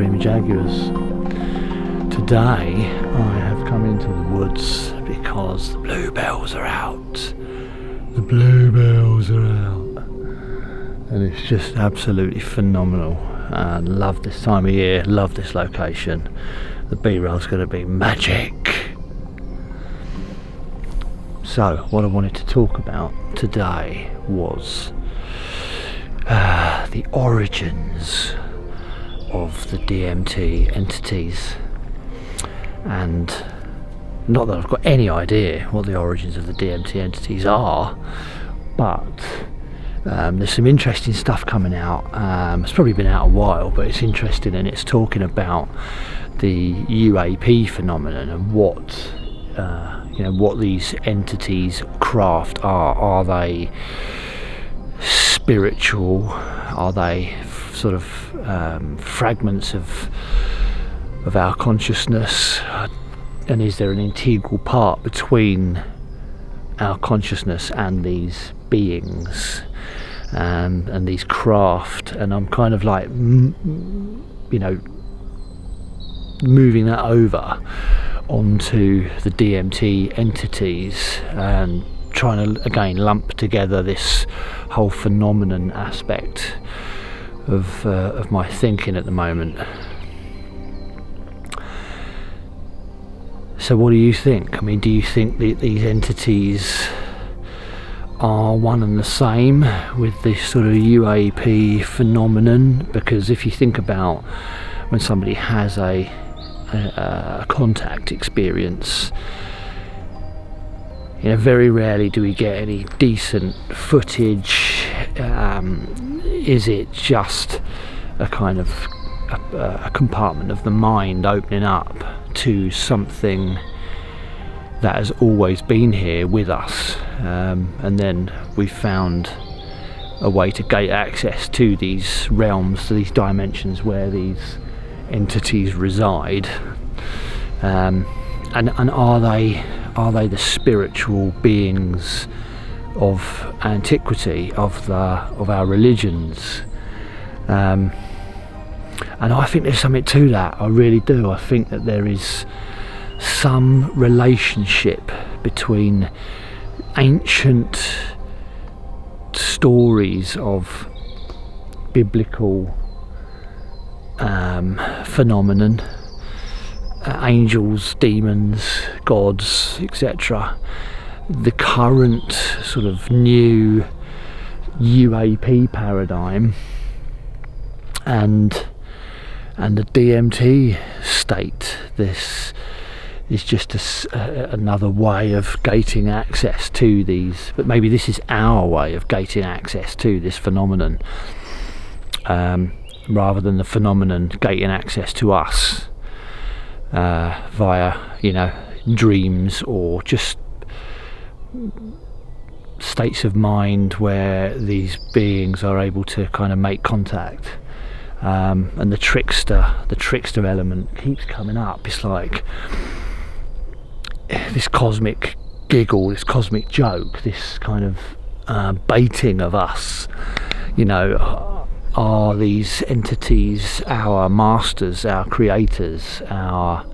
Dreaming Jaguars. Today I have come into the woods because the bluebells are out. The bluebells are out. And it's just absolutely phenomenal. I love this time of year, love this location. The B-roll's going to be magic. So what I wanted to talk about today was the origins of the DMT entities, and not that I've got any idea what the origins of the DMT entities are, but there's some interesting stuff coming out. It's probably been out a while, but it's interesting, and it's talking about the UAP phenomenon and what what these entities craft are. Are they spiritual? Are they sort of fragments of our consciousness? And is there an integral part between our consciousness and these beings and these craft? And I'm kind of like, moving that over onto the DMT entities and trying to again lump together this whole phenomenon aspect of my thinking at the moment. So what do you think? I mean, do you think that these entities are one and the same with this sort of UAP phenomenon? Because if you think about when somebody has a contact experience, you know, very rarely do we get any decent footage. Is it just a kind of a compartment of the mind opening up to something that has always been here with us, and then we've found a way to gate access to these realms, to these dimensions where these entities reside? And are they the spiritual beings of antiquity, of our religions? And I think there's something to that. I really do. I think that there is some relationship between ancient stories of biblical phenomenon, angels, demons, gods, etc. The current sort of new UAP paradigm and the DMT state. This is just another way of gating access to these, but maybe this is our way of gating access to this phenomenon, rather than the phenomenon gating access to us via, dreams or just states of mind where these beings are able to kind of make contact. And the trickster element keeps coming up. It's like this cosmic giggle, this cosmic joke, this kind of baiting of us. Are these entities our masters, our creators, our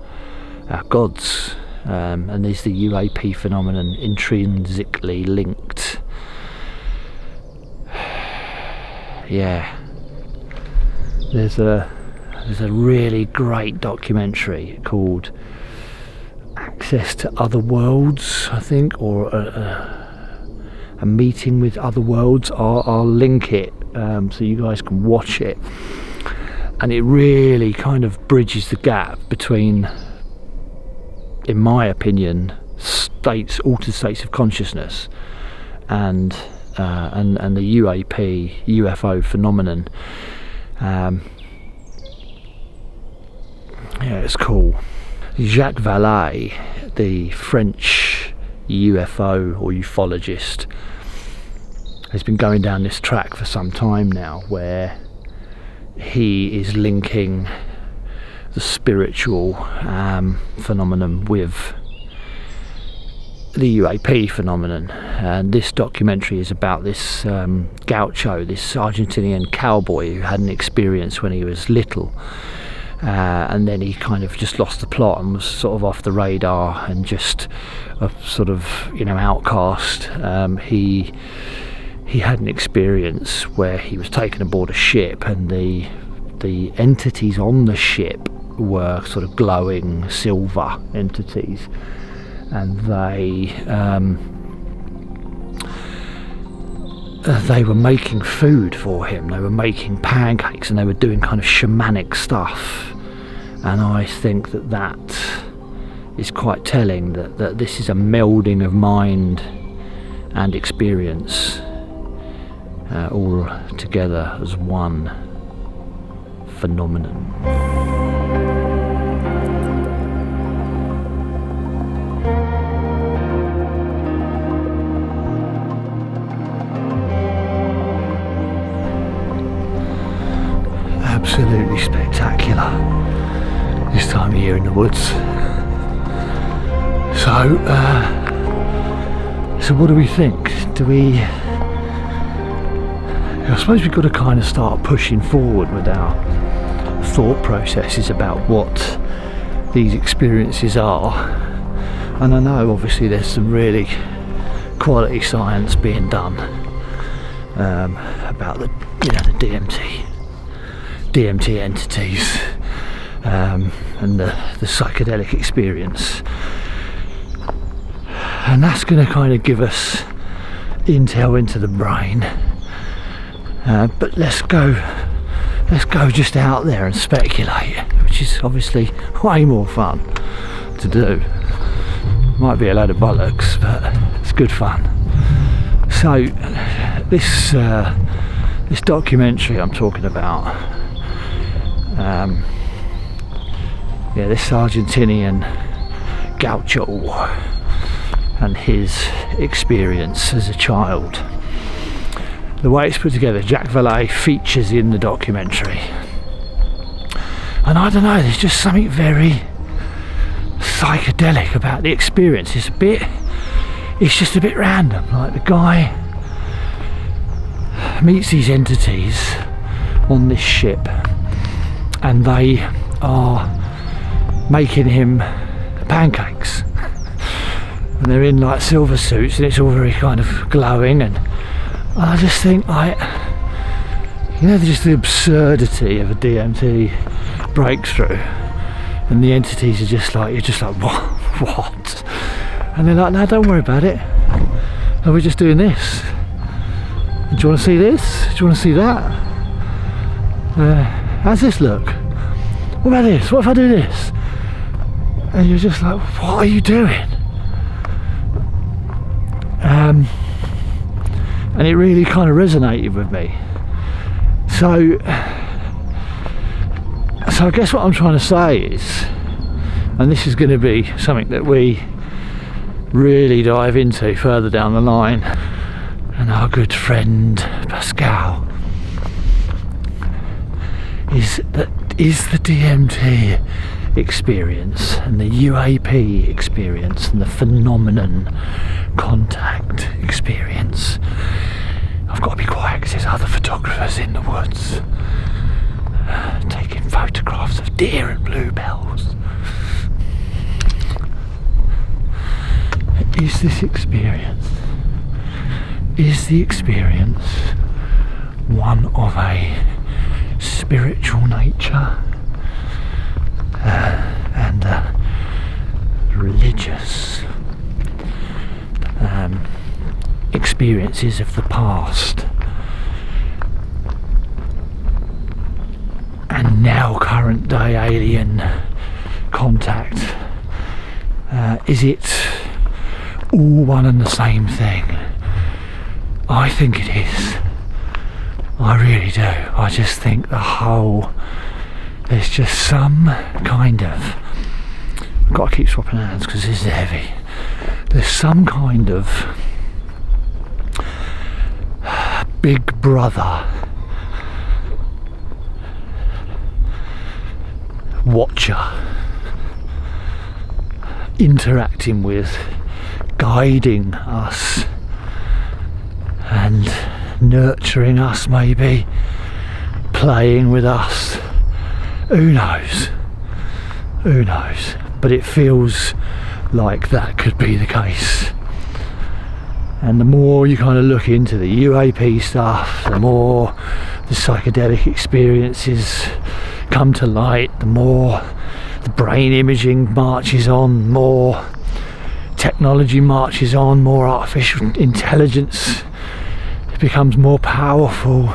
gods? And is the UAP phenomenon intrinsically linked? Yeah, there's a really great documentary called Access to Other Worlds, I think, or a meeting with other worlds. I'll link it so you guys can watch it, and it really kind of bridges the gap between, in my opinion, altered states of consciousness and the UAP UFO phenomenon. Yeah, it's cool. Jacques Vallée, the French UFO or ufologist, has been going down this track for some time now, where he is linking the spiritual phenomenon with the UAP phenomenon. And this documentary is about this gaucho, this Argentinian cowboy who had an experience when he was little, and then he kind of just lost the plot and was sort of off the radar and just a sort of, you know, outcast. He had an experience where he was taken aboard a ship, and the entities on the ship were sort of glowing silver entities, and they were making food for him. They were making pancakes, and they were doing kind of shamanic stuff. And I think that that is quite telling, that this is a melding of mind and experience all together as one phenomenon. Absolutely spectacular this time of year in the woods. So, so what do we think? I suppose we've got to kind of start pushing forward with our thought processes about what these experiences are. And I know obviously there's some really quality science being done about the, you know, the DMT entities and the psychedelic experience, and that's going to kind of give us intel into the brain, but let's go just out there and speculate, which is obviously way more fun to do. Might be a load of bollocks, but it's good fun. So this documentary I'm talking about, yeah, this Argentinian gaucho and his experience as a child. The way it's put together, Jacques Vallée features in the documentary, and I don't know, there's just something very psychedelic about the experience. It's just a bit random. Like, the guy meets these entities on this ship, and they are making him pancakes, and they're in like silver suits, and it's all very kind of glowing, and I just think, you know, just the absurdity of a DMT breakthrough, and the entities are just like, you're just like, what? And they're like, no, don't worry about it, and we're just doing this. Do you want to see this? Do you want to see that? How's this look? What about this? What if I do this? And you're just like, what are you doing? And it really kind of resonated with me. So I guess what I'm trying to say is, and this is going to be something that we really dive into further down the line, and our good friend Pascal, is the DMT experience and the UAP experience and the phenomenon contact experience. I've got to be quiet because there's other photographers in the woods taking photographs of deer and bluebells. Is this experience, is the experience one of a spiritual nature and religious experiences of the past and now current day alien contact? Is it all one and the same thing? I think it is. I really do. I just think there's just some kind of, I've got to keep swapping hands because this is heavy, there's some kind of big brother watcher interacting with, guiding us and nurturing us, maybe playing with us Who knows? Who knows? But it feels like that could be the case. And the more you kind of look into the UAP stuff, the more the psychedelic experiences come to light, the more the brain imaging marches on, more technology marches on, more artificial intelligence, it becomes more powerful.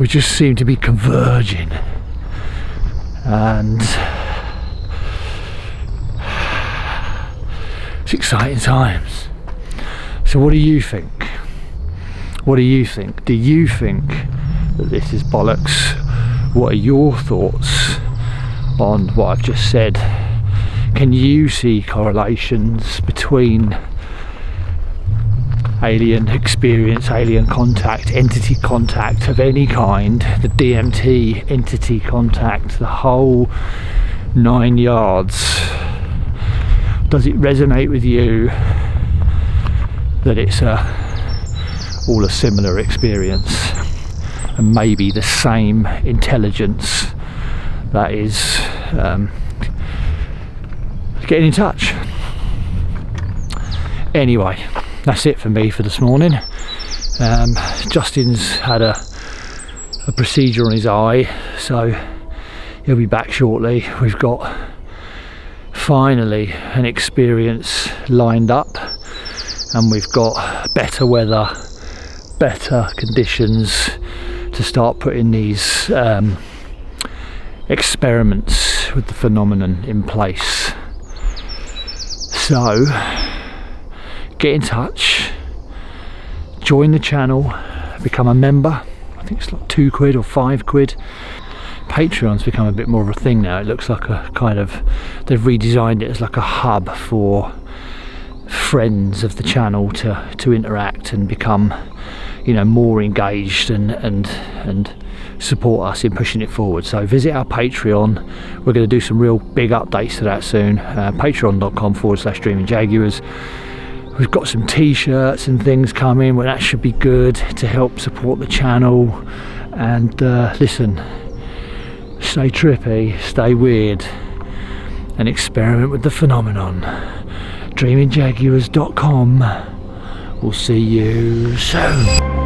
We just seem to be converging. And it's exciting times. So what do you think? What do you think? Do you think that this is bollocks? What are your thoughts on what I've just said? Can you see correlations between alien experience, alien contact, entity contact of any kind, the DMT entity contact, the whole 9 yards? Does it resonate with you that it's all a similar experience, and maybe the same intelligence that is getting in touch? Anyway, that's it for me for this morning. Justin's had a procedure on his eye, so he'll be back shortly. We've got finally an experience lined up, and we've got better weather, better conditions to start putting these experiments with the phenomenon in place. So get in touch, join the channel, become a member. I think it's like £2 or £5. Patreon's become a bit more of a thing now. It looks like a kind of, they've redesigned it as like a hub for friends of the channel to interact and become, you know, more engaged and support us in pushing it forward. So visit our Patreon. We're going to do some real big updates to that soon. Patreon.com/DreamingJaguars. We've got some t-shirts and things coming, well, that should be good to help support the channel. And listen, stay trippy, stay weird, and experiment with the phenomenon. DreamingJaguars.com. We'll see you soon.